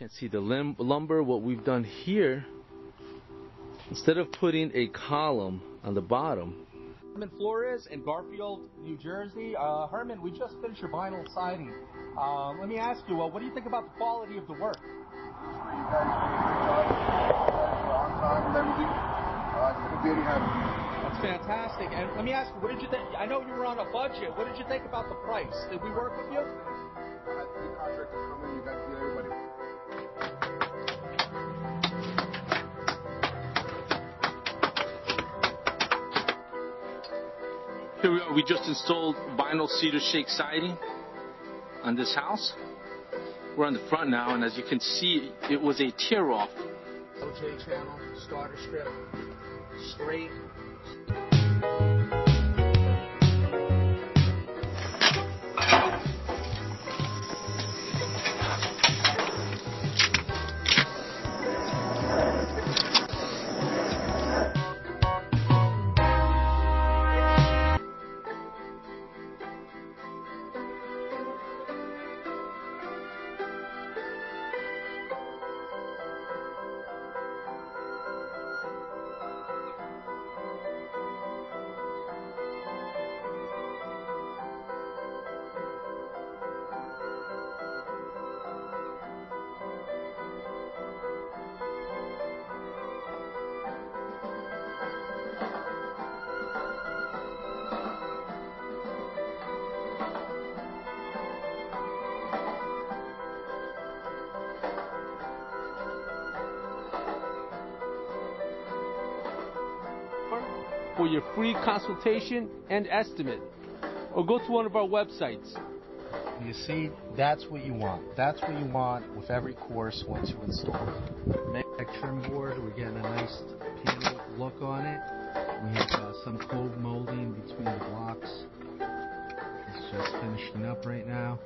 can't see the lumber. What we've done here, instead of putting a column on the bottom. Herman Flores in Garfield, New Jersey. Herman, we just finished your vinyl siding. Let me ask you, what do you think about the quality of the work? Very happy. That's fantastic. And let me ask you, what did you think? I know you were on a budget. What did you think about the price? Did we work with you? I had three contractors come in. You got to see everybody. Here we are. We just installed vinyl cedar shake siding on this house. We're on the front now, and as you can see, it was a tear off. OJ channel, starter strip, straight. For your free consultation and estimate, or go to one of our websites. You see, that's what you want. That's what you want with every course once you install it. Make a trim board. We're getting a nice panel look on it. We have some cove molding between the blocks. It's just finishing up right now.